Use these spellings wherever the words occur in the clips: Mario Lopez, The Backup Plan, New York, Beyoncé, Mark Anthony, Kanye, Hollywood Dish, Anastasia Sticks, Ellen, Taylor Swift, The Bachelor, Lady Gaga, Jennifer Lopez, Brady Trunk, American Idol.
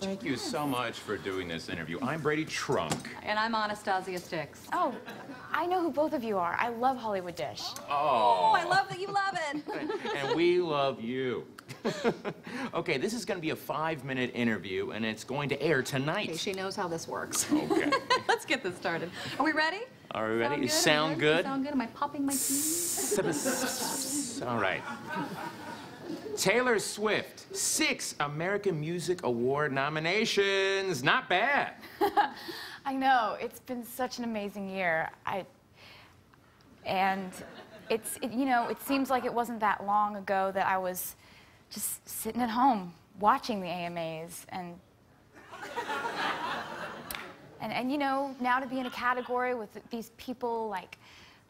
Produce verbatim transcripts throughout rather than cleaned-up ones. thank you so much for doing this interview. I'm Brady Trunk. And I'm Anastasia Sticks. Oh, I know who both of you are. I love Hollywood Dish. Oh, oh I love that you love it. And we love you. Okay, this is going to be a five-minute interview, and it's going to air tonight. Okay, she knows how this works. Okay. Let's get this started. Are we ready? Are we ready? Sound good? Sound good? Am I popping my keys? All right. Taylor Swift, six American Music Award nominations. Not bad. I know. It's been such an amazing year. I... And it's, it, you know, it seems like it wasn't that long ago that I was just sitting at home watching the A M As and... And, and, you know, now to be in a category with these people like,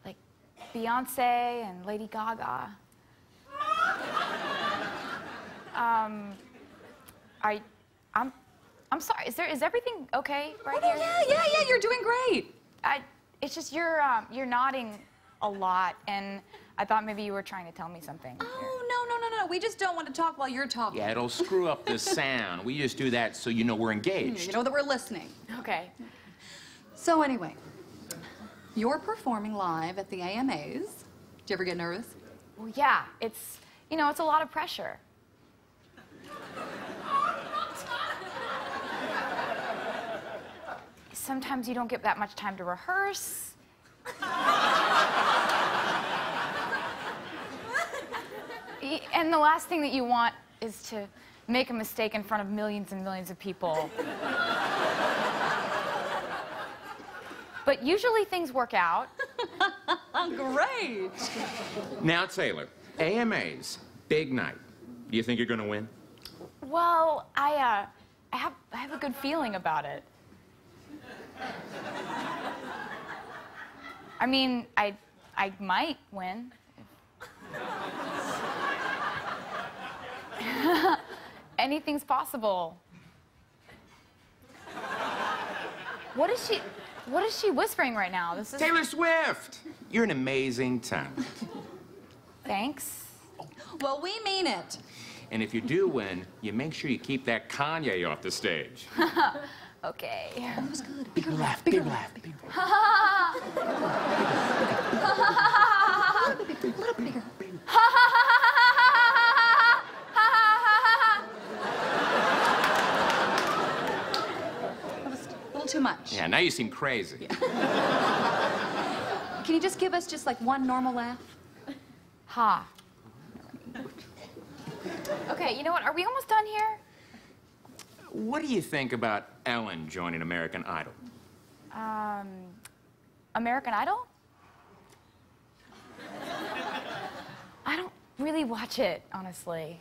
like Beyoncé and Lady Gaga. Um, I, I'm, I'm sorry, is there, is everything okay right oh, here? Yeah, yeah, yeah, you're doing great. I, it's just you're, um, you're nodding a lot, and I thought maybe you were trying to tell me something. Oh, no, no, no, no, we just don't want to talk while you're talking. Yeah, it'll screw up the sound. We just do that so you know we're engaged. You know that we're listening. Okay. So anyway, you're performing live at the A M As. Do you ever get nervous? Well, yeah, it's, you know, it's a lot of pressure. Sometimes you don't get that much time to rehearse. And the last thing that you want is to make a mistake in front of millions and millions of people. But usually things work out. Great. Now, Taylor, A M As, big night. Do you think you're gonna win? Well, I, uh, I have, I have a good feeling about it. I mean, I, I might win. Anything's possible. What is she, what is she whispering right now? This is Taylor Swift. You're an amazing talent. Thanks. Well, we mean it. And if you do win, you make sure you keep that Kanye off the stage. Okay. Oh, that was good. Bigger laugh, bigger laugh. Bigger laugh. Ha ha ha. A little bit bigger. A little bigger. Ha ha ha ha ha ha. That was a little too much. Yeah, now you seem crazy. Can you just give us just like one normal laugh? Ha. Okay, you know what? Are we almost done here? What do you think about Ellen joining American Idol? Um, American Idol? I don't really watch it, honestly.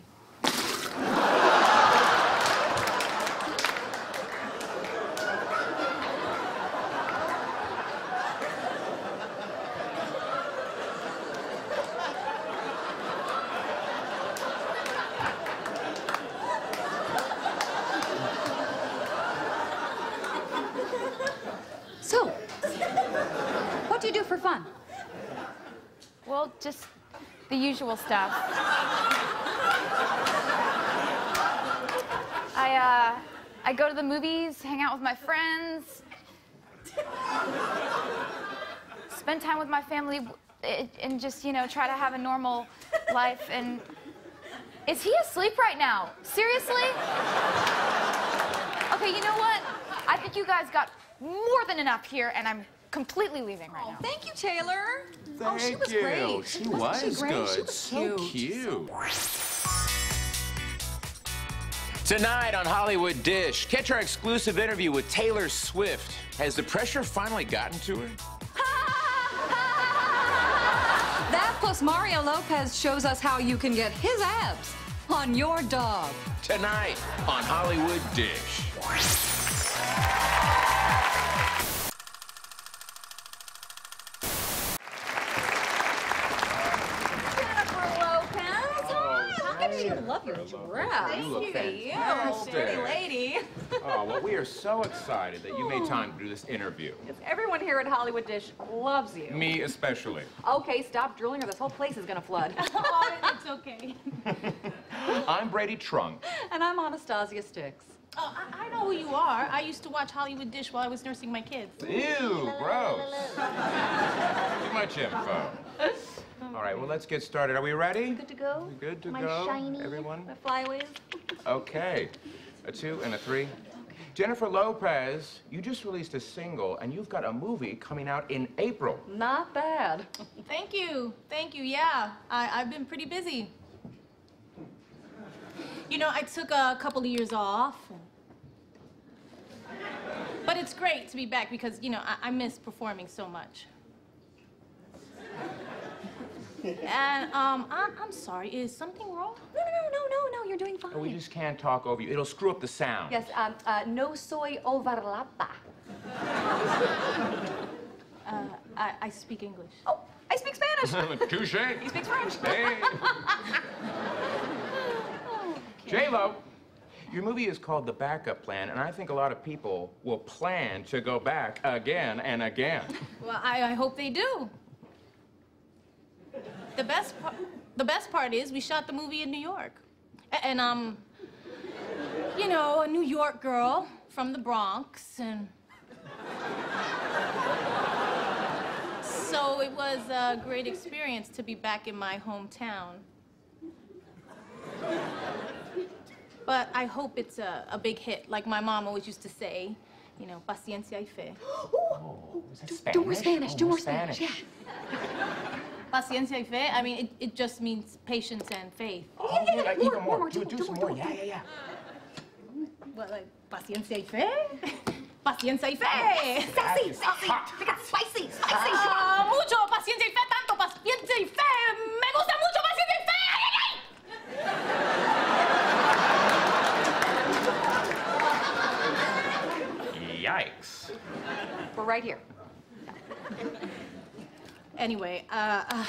Well, just the usual stuff. I, uh, I go to the movies, hang out with my friends, spend time with my family, and just, you know, try to have a normal life. And is he asleep right now? Seriously? Okay, you know what? I think you guys got more than enough here, and I'm completely leaving right oh, now. Thank you, Taylor. Thank oh, she was you. Great. She Wasn't was she great? Good. She was so cute. cute. Tonight on Hollywood Dish, catch our exclusive interview with Taylor Swift. Has the pressure finally gotten to her? That plus Mario Lopez shows us how you can get his abs on your dog. Tonight on Hollywood Dish. You look fantastic. Pretty lady. Oh, well, we are so excited that you made time to do this interview. Because everyone here at Hollywood Dish loves you. Me especially. Okay, stop drooling or this whole place is going to flood. Oh, it's okay. I'm Brady Trunk. And I'm Anastasia Sticks. Oh, I, I know who you are. I used to watch Hollywood Dish while I was nursing my kids. Ew, gross. Too much info. All right, well, let's get started. Are we ready? Good to go. Good to my go. Shiny, everyone. My flyaways. Okay. A two and a three. Okay. Jennifer Lopez, you just released a single, and you've got a movie coming out in April. Not bad. Thank you. Thank you, yeah. I, I've been pretty busy. You know, I took a couple of years off. But it's great to be back because, you know, I, I miss performing so much. And um, I'm, I'm sorry, is something wrong? No, no, no, no, no, you're doing fine. Oh, we just can't talk over you. It'll screw up the sound. Yes, um, uh, no soy overlapa. uh, I, I speak English. Oh, I speak Spanish. Touché. He speaks French. Hey. J-Lo, your movie is called The Backup Plan, and I think a lot of people will plan to go back again and again. Well, I, I hope they do. The best, the best part is we shot the movie in New York. A and, um, you know, a New York girl from the Bronx, and... So it was a great experience to be back in my hometown. But I hope it's a, a big hit, like my mom always used to say, you know, paciencia y fe. Oh, is that do, Spanish? Do more Spanish, oh, do more Spanish. Spanish. Yeah. Paciencia y fe, I mean, it, it just means patience and faith. Oh, yeah, yeah, yeah. Like, more, even more. more. Do, do, do some more. more. Yeah, yeah, yeah. Well, like, paciencia y fe? Paciencia y fe! Sassy, sassy! I got spicy, spicy! Uh, mucho paciencia y fe, tanto paciencia y fe! Me gusta mucho paciencia y fe! Yikes. We're right here. Anyway, uh, uh,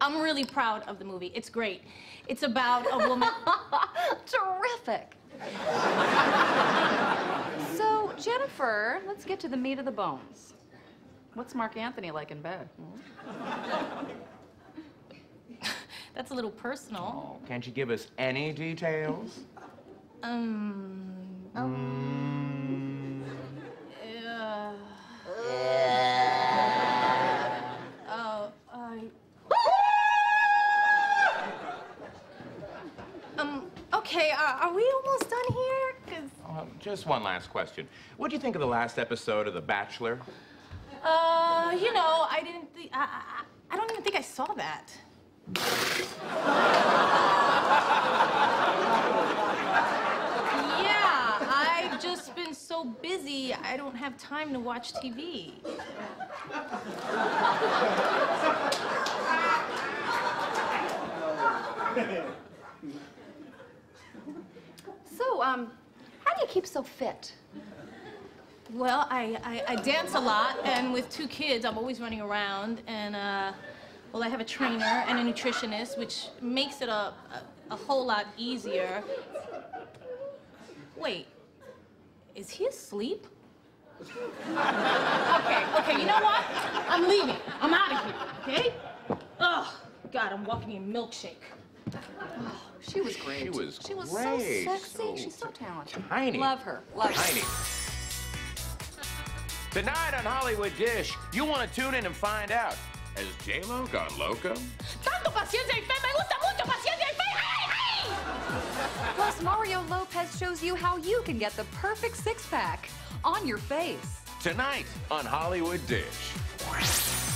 I'm really proud of the movie. It's great. It's about a woman... Terrific. So, Jennifer, let's get to the meat of the bones. What's Mark Anthony like in bed? Hmm? That's a little personal. Oh, can't you give us any details? Um... um mm. uh, yeah. uh, I... um, okay, are, are we almost done here? 'Cause... Oh, just one last question. What do you think of the last episode of The Bachelor? Uh, you know, I didn't think... I, I, I don't even think I saw that. Yeah, I've just been so busy, I don't have time to watch T V. So, um, how do you keep so fit? Well, I, I, I dance a lot, and with two kids, I'm always running around, and, uh... well, I have a trainer and a nutritionist, which makes it a, a, a whole lot easier. Wait, is he asleep? Okay, okay, you know what? I'm leaving. I'm out of here, okay? Oh, God, I'm walking in milkshake. Oh, she was great. She was She was great. so sexy. So She's so talented. Tiny. Love her. Love Tiny. her. Tonight on Hollywood Dish, you want to tune in and find out. Has J-Lo gone loco? Tanto paciencia y fe, me gusta mucho paciencia y fe! Hey, hey! Plus, Mario Lopez shows you how you can get the perfect six-pack on your face. Tonight on Hollywood Dish.